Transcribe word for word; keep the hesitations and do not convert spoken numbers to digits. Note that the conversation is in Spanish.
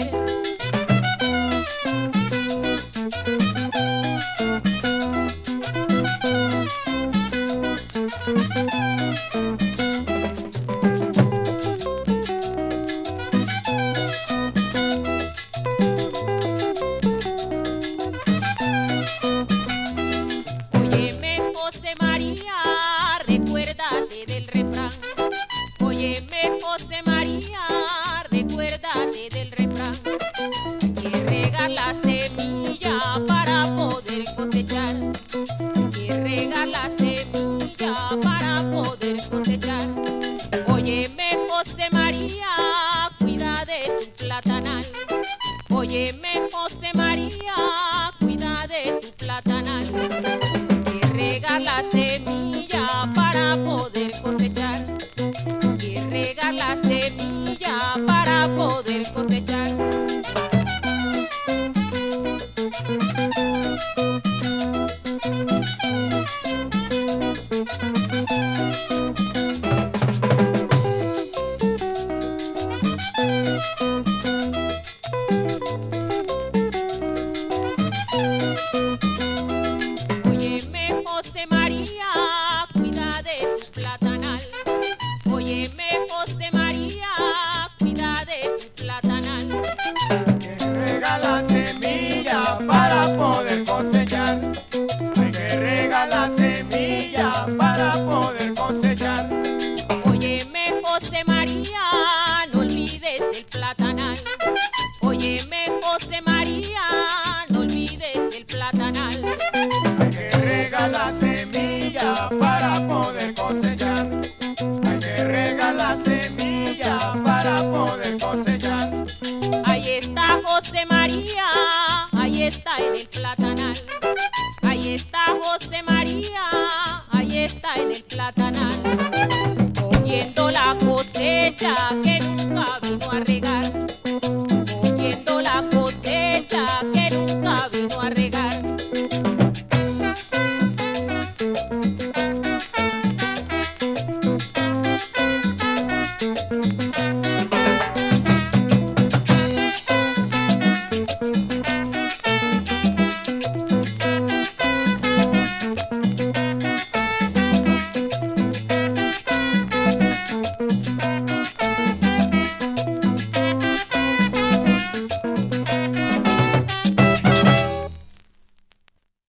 qué. Óyeme, José María, recuérdate del refrán. Óyeme, José María, recuérdate del refrán. Hay que regar la semilla para poder cosechar. Hay que regar la semilla para poder cosechar. Óyeme, José María, cuida de tu platanal. Óyeme, José María, cuida de tu platanal. Hay que regar la semilla para poder cosechar. Regar la semilla para poder cosechar. Óyeme, José María, cuida de tu platanal. Óyeme, José María, cuida de tu platanal. Hay que regar la semilla para poder cosechar. Hay que regar la semilla para poder cosechar. Óyeme, José María, no olvides el platanal. Óyeme, José María, no olvides el platanal. Hay que regar la semilla para poder cosechar. Rega la semilla para poder cosechar. Ahí está José María, ahí está en el platanal. Ahí está José María, ahí está en el platanal, cogiendo la cosecha que